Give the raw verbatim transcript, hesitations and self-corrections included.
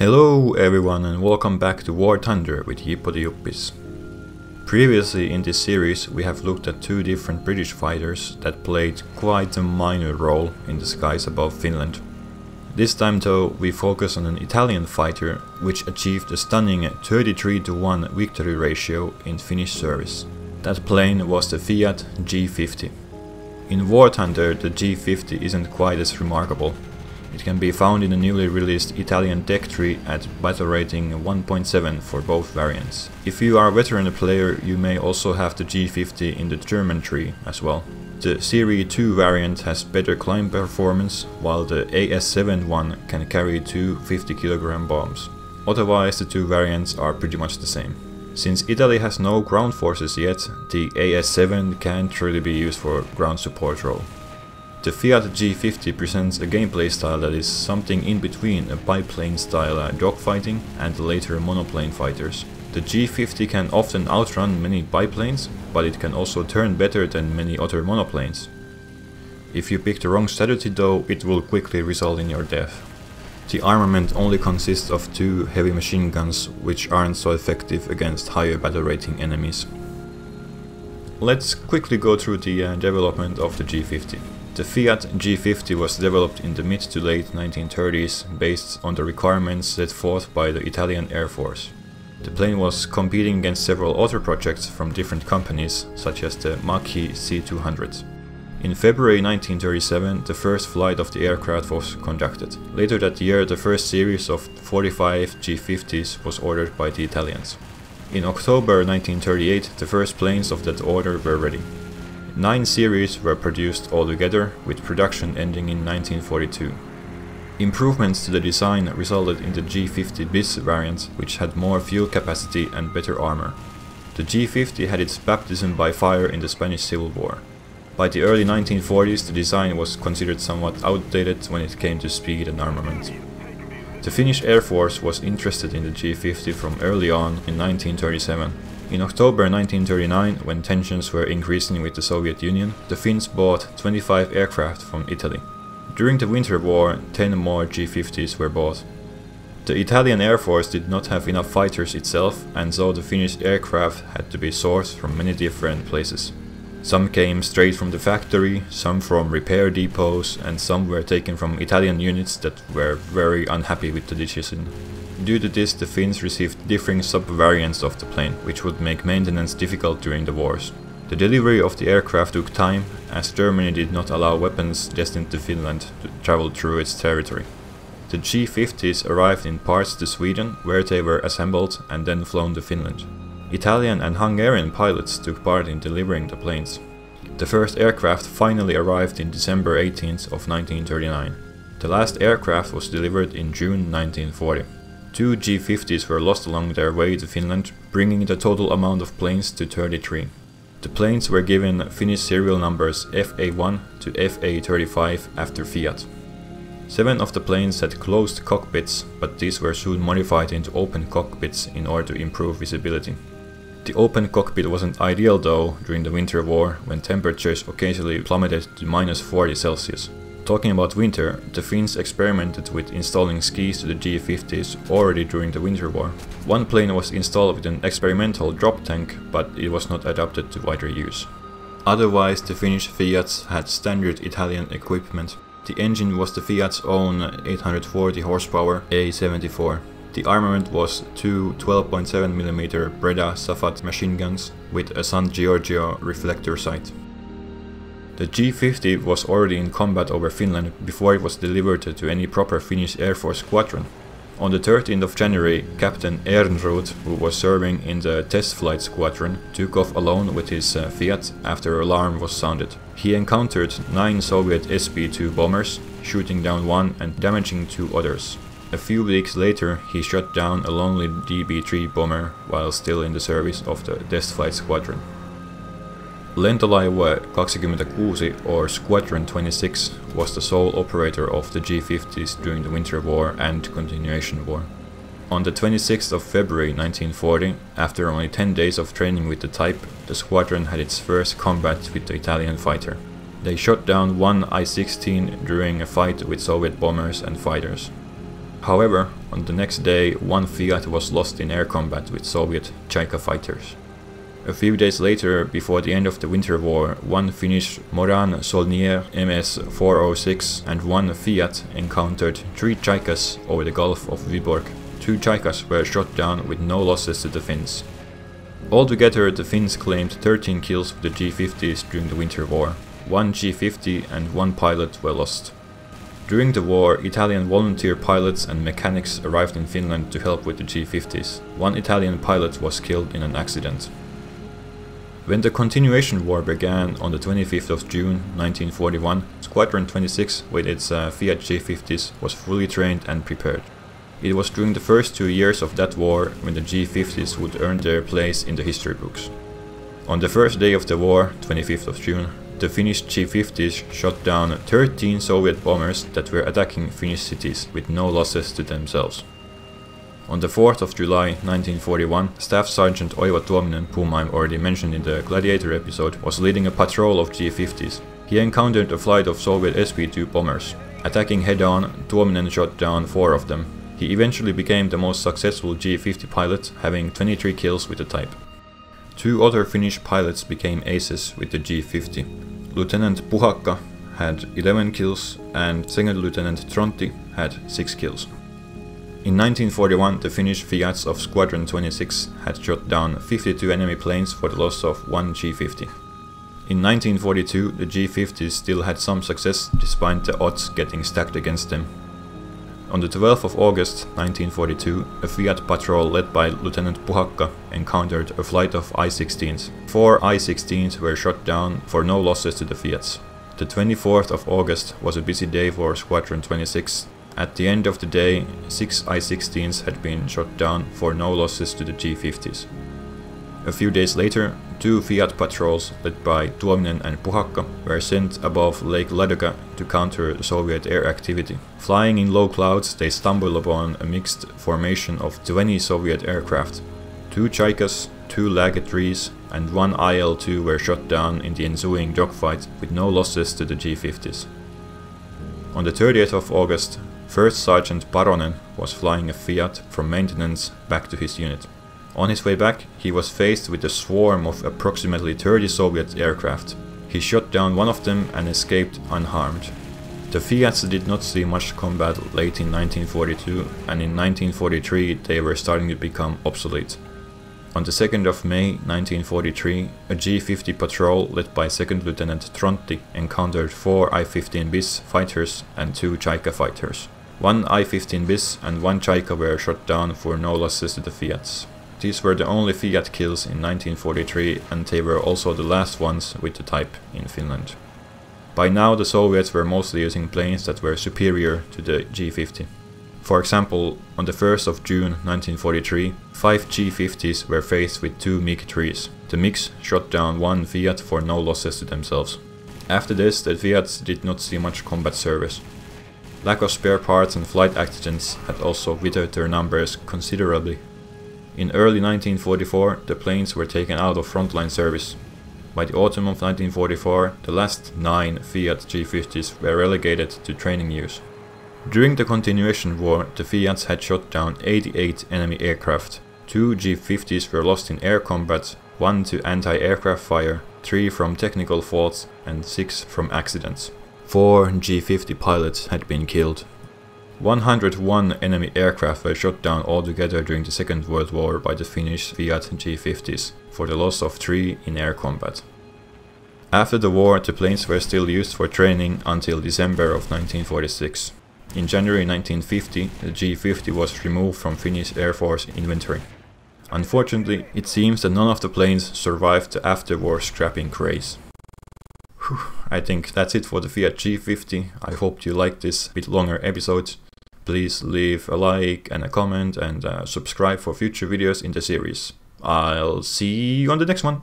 Hello everyone and welcome back to War Thunder with Hippo Diuppis. Previously in this series we have looked at two different British fighters that played quite a minor role in the skies above Finland. This time though we focus on an Italian fighter which achieved a stunning thirty-three to one victory ratio in Finnish service. That plane was the Fiat G fifty. In War Thunder the G fifty isn't quite as remarkable. It can be found in the newly released Italian deck tree at battle rating one point seven for both variants. If you are a veteran player, you may also have the G fifty in the German tree as well. The Serie two variant has better climb performance, while the A S seven one can carry two fifty kilogram bombs. Otherwise, the two variants are pretty much the same. Since Italy has no ground forces yet, the A S seven can't really be used for ground support role. The Fiat G fifty presents a gameplay style that is something in between a biplane style dogfighting and later monoplane fighters. The G fifty can often outrun many biplanes, but it can also turn better than many other monoplanes. If you pick the wrong strategy though, it will quickly result in your death. The armament only consists of two heavy machine guns, which aren't so effective against higher battle rating enemies. Let's quickly go through the uh, development of the G fifty. The Fiat G fifty was developed in the mid to late nineteen thirties based on the requirements set forth by the Italian Air Force. The plane was competing against several other projects from different companies, such as the Macchi C two hundred. In February nineteen thirty-seven, the first flight of the aircraft was conducted. Later that year, the first series of forty-five G fifties was ordered by the Italians. In October nineteen thirty-eight, the first planes of that order were ready. Nine series were produced altogether, with production ending in nineteen forty-two. Improvements to the design resulted in the G fifty Bis variant, which had more fuel capacity and better armor. The G fifty had its baptism by fire in the Spanish Civil War. By the early nineteen forties, the design was considered somewhat outdated when it came to speed and armament. The Finnish Air Force was interested in the G fifty from early on in nineteen thirty-seven. In October nineteen thirty-nine, when tensions were increasing with the Soviet Union, the Finns bought twenty-five aircraft from Italy. During the Winter War, ten more G fifties were bought. The Italian Air Force did not have enough fighters itself, and so the Finnish aircraft had to be sourced from many different places. Some came straight from the factory, some from repair depots, and some were taken from Italian units that were very unhappy with the decision. Due to this, the Finns received differing sub-variants of the plane, which would make maintenance difficult during the wars. The delivery of the aircraft took time, as Germany did not allow weapons destined to Finland to travel through its territory. The G fifties arrived in parts to Sweden, where they were assembled and then flown to Finland. Italian and Hungarian pilots took part in delivering the planes. The first aircraft finally arrived in December eighteenth of nineteen thirty-nine. The last aircraft was delivered in June nineteen forty. Two G fifties were lost along their way to Finland, bringing the total amount of planes to thirty-three. The planes were given Finnish serial numbers F A one to F A thirty-five after Fiat. Seven of the planes had closed cockpits, but these were soon modified into open cockpits in order to improve visibility. The open cockpit wasn't ideal though during the Winter War, when temperatures occasionally plummeted to minus forty Celsius. Talking about winter, the Finns experimented with installing skis to the G fifties already during the Winter War. One plane was installed with an experimental drop tank, but it was not adapted to wider use. Otherwise, the Finnish Fiats had standard Italian equipment. The engine was the Fiat's own eight hundred forty horsepower A seventy-four. The armament was two twelve point seven millimeter Breda Safat machine guns with a San Giorgio reflector sight. The G fifty was already in combat over Finland before it was delivered to any proper Finnish Air Force squadron. On the thirteenth of January, Captain Ernroth, who was serving in the test flight squadron, took off alone with his uh, Fiat after alarm was sounded. He encountered nine Soviet S B two bombers, shooting down one and damaging two others. A few weeks later, he shot down a lonely D B three bomber while still in the service of the test flight squadron. Lentolaivue twenty-six, or Squadron twenty-six, was the sole operator of the G fifties during the Winter War and Continuation War. On the twenty-sixth of February nineteen forty, after only ten days of training with the type, the squadron had its first combat with the Italian fighter. They shot down one I sixteen during a fight with Soviet bombers and fighters. However, On the next day, one Fiat was lost in air combat with Soviet Chaika fighters. A few days later, before the end of the Winter War, one Finnish Morane-Solnier M S four oh six and one Fiat encountered three Chaikas over the Gulf of Viborg. Two Chaikas were shot down with no losses to the Finns. Altogether, the Finns claimed thirteen kills with the G fifties during the Winter War. One G fifty and one pilot were lost. During the war, Italian volunteer pilots and mechanics arrived in Finland to help with the G fifties. One Italian pilot was killed in an accident. When the Continuation War began on the twenty-fifth of June nineteen forty-one, Squadron twenty-six with its uh, Fiat G fifties was fully trained and prepared. It was during the first two years of that war when the G fifties would earn their place in the history books. On the first day of the war, twenty-fifth of June, the Finnish G fifties shot down thirteen Soviet bombers that were attacking Finnish cities with no losses to themselves. On the fourth of July nineteen forty-one, Staff Sergeant Oiva Tuominen, whom I'm already mentioned in the Gladiator episode, was leading a patrol of G fifties. He encountered a flight of Soviet S V two bombers. Attacking head-on, Tuominen shot down four of them. He eventually became the most successful G fifty pilot, having twenty-three kills with the type. Two other Finnish pilots became aces with the G fifty. Lieutenant Puhakka had eleven kills and Second Lieutenant Tronti had six kills. In nineteen forty-one, the Finnish Fiats of Squadron twenty-six had shot down fifty-two enemy planes for the loss of one G fifty. In nineteen forty-two, the G fifties still had some success despite the odds getting stacked against them. On the twelfth of August nineteen forty-two, a Fiat patrol led by Lieutenant Puhakka encountered a flight of I sixteens. Four I sixteens were shot down for no losses to the Fiats. The twenty-fourth of August was a busy day for Squadron twenty-six. At the end of the day, six I sixteens had been shot down for no losses to the G fifties. A few days later, two Fiat patrols led by Tuominen and Puhakka were sent above Lake Ladoga to counter Soviet air activity. Flying in low clouds, they stumbled upon a mixed formation of twenty Soviet aircraft. Two Chaikas, two Lagettes, and one I L two were shot down in the ensuing dogfight with no losses to the G fifties. On the thirtieth of August, First Sergeant Paronen was flying a Fiat from maintenance back to his unit. On his way back, he was faced with a swarm of approximately thirty Soviet aircraft. He shot down one of them and escaped unharmed. The Fiats did not see much combat late in nineteen forty-two, and in nineteen forty-three they were starting to become obsolete. On the second of May nineteen forty-three, a G fifty patrol led by Second Lieutenant Tronti encountered four I fifteen Bis fighters and two Chaika fighters. One I fifteen Bis and one Chaika were shot down for no losses to the Fiats. These were the only Fiat kills in nineteen forty-three, and they were also the last ones with the type in Finland. By now the Soviets were mostly using planes that were superior to the G fifty. For example, on the first of June nineteen forty-three, five G fifties were faced with two MiG threes. The MiGs shot down one Fiat for no losses to themselves. After this, the Fiats did not see much combat service. Lack of spare parts and flight accidents had also withered their numbers considerably. In early nineteen forty-four, the planes were taken out of frontline service. By the autumn of nineteen forty-four, the last nine Fiat G fifties were relegated to training use. During the Continuation War, the Fiats had shot down eighty-eight enemy aircraft. Two G fifties were lost in air combat, one to anti-aircraft fire, three from technical faults, and six from accidents. Four G fifty pilots had been killed. one hundred one enemy aircraft were shot down altogether during the Second World War by the Finnish Fiat G fifties, for the loss of three in air combat. After the war, the planes were still used for training until December of nineteen forty-six. In January nineteen fifty, the G fifty was removed from Finnish Air Force inventory. Unfortunately, it seems that none of the planes survived the after-war scrapping craze. Whew, I think that's it for the Fiat G fifty. I hope you liked this bit longer episode. Please leave a like and a comment and uh, subscribe for future videos in the series. I'll see you on the next one!